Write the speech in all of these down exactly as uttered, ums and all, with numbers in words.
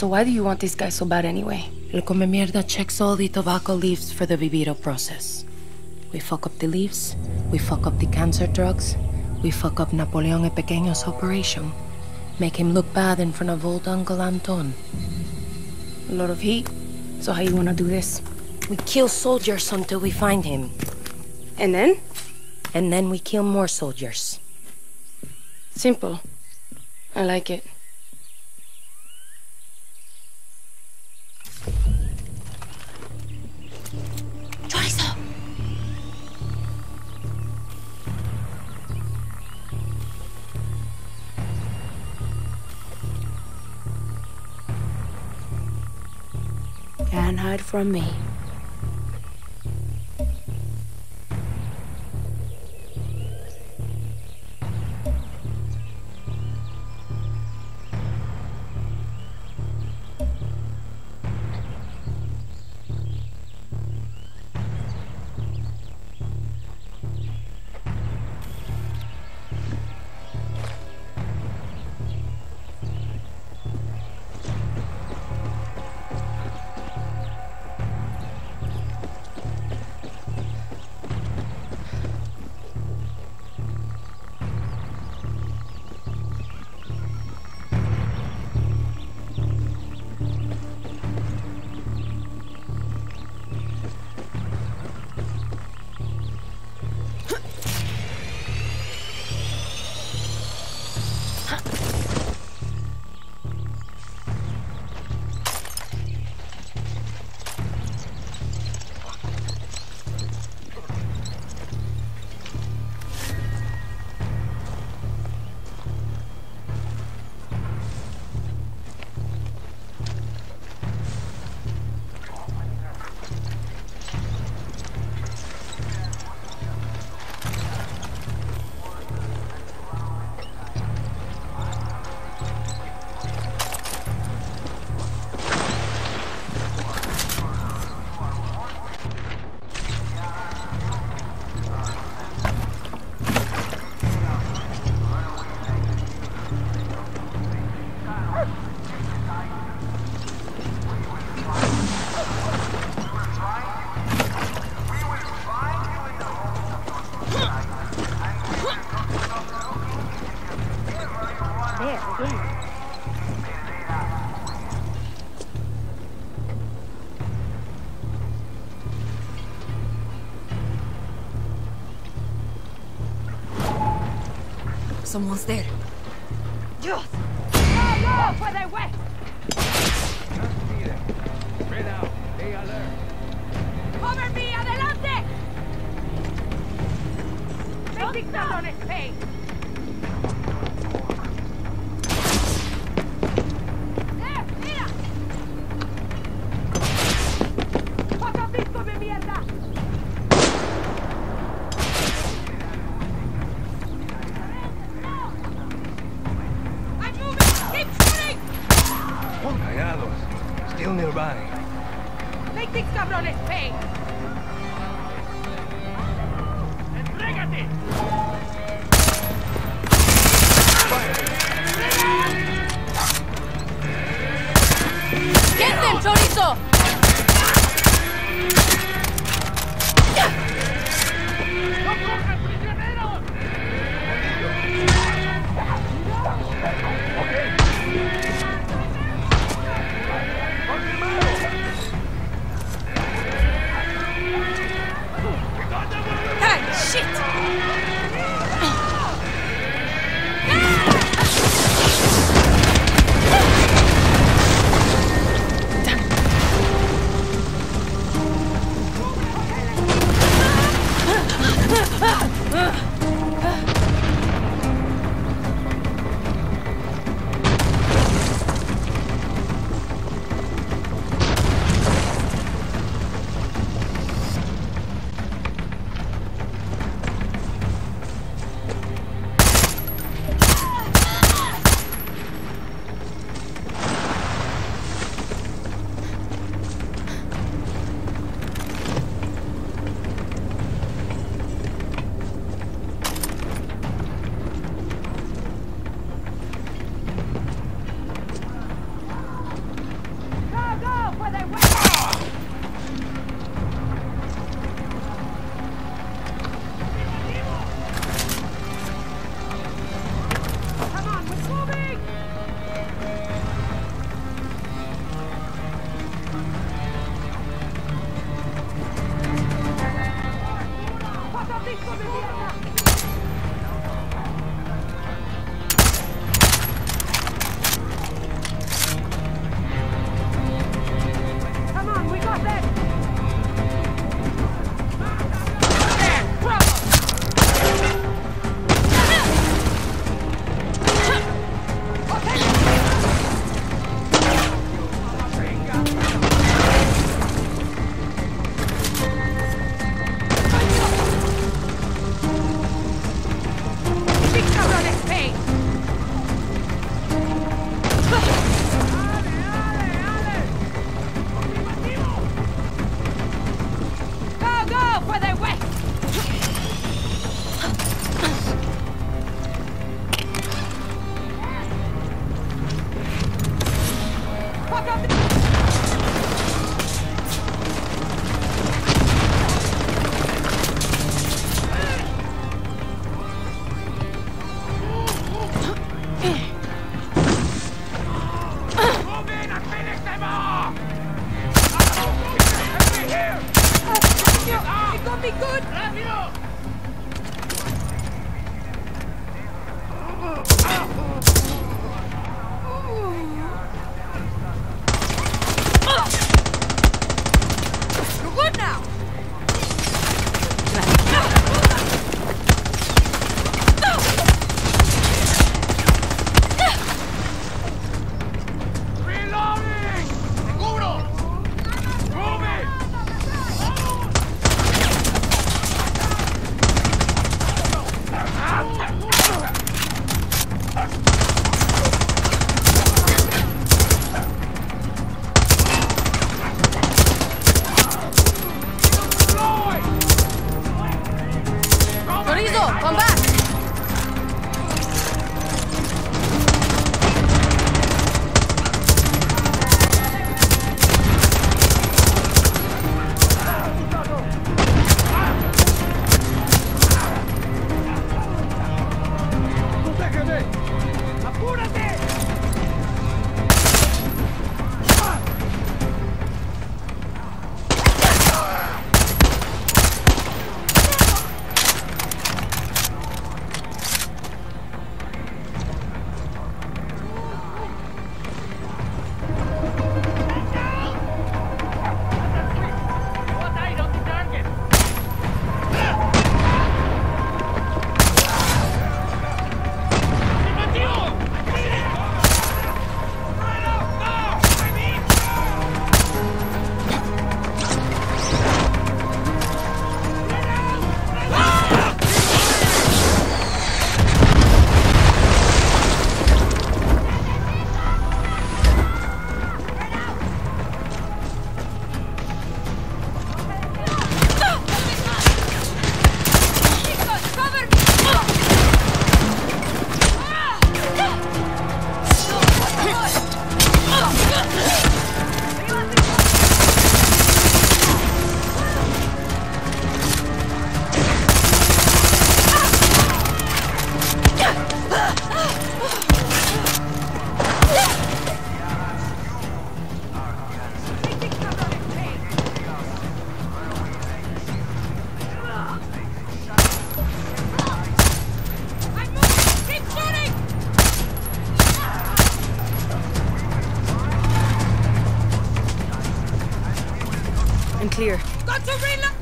So why do you want this guy so bad anyway? El Comemierda checks all the tobacco leaves for the vivido process. We fuck up the leaves, we fuck up the cancer drugs, we fuck up Napoleón El Pequeño's operation. Make him look bad in front of old Uncle Anton. A lot of heat. So how you wanna do this? We kill soldiers until we find him. And then? And then we kill more soldiers. Simple. I like it. Chorizo! Can't hide from me. Someone's there. Dios! No, no, puede west! Right out. They are there. Cover me, adelante! They think that's on his face. very good! You're good now!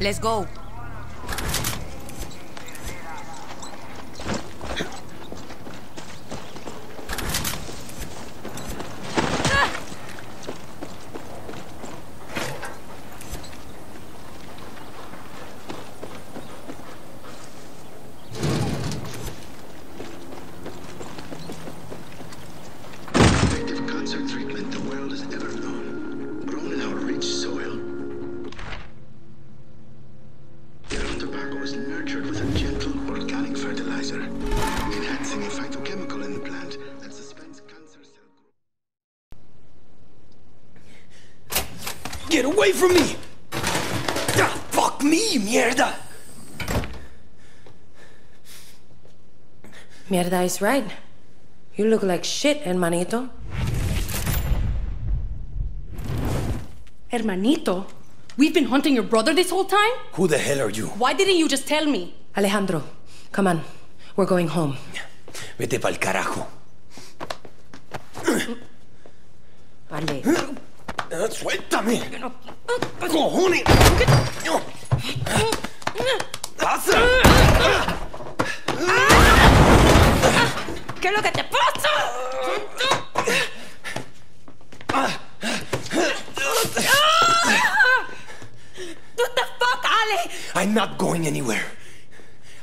Let's go. Away from me! Ah, fuck me, mierda! Mierda is right. You look like shit, hermanito. Hermanito? We've been hunting your brother this whole time? Who the hell are you? Why didn't you just tell me? Alejandro, come on. We're going home. Vete pa'l carajo. Vale. ¡Suéltame! ¡Cojones! ¡Pasa! ¿Qué es lo que te pasa? What the fuck, Ale? I'm not going anywhere.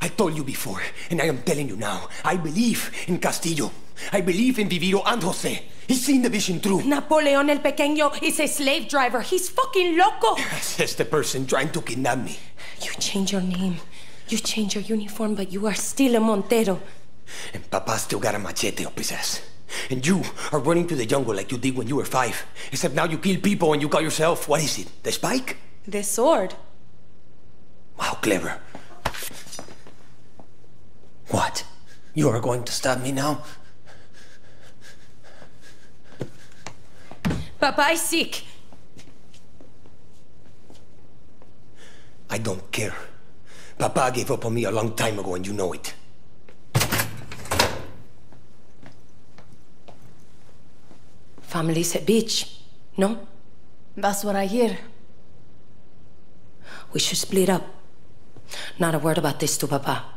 I told you before, and I am telling you now. I believe in Castillo. I believe in Vivido and Jose. He's seen the vision through. Napoleón El Pequeño is a slave driver. He's fucking loco. Says the person trying to kidnap me. You change your name. You change your uniform, but you are still a Montero. And Papá still got a machete up his ass. And you are running to the jungle like you did when you were five. Except now you kill people and you call yourself, what is it, the spike? The sword. Wow, clever. What? You are going to stab me now? Papa is sick. I don't care. Papa gave up on me a long time ago, and you know it. Family's at beach, no? That's what I hear. We should split up. Not a word about this to Papa.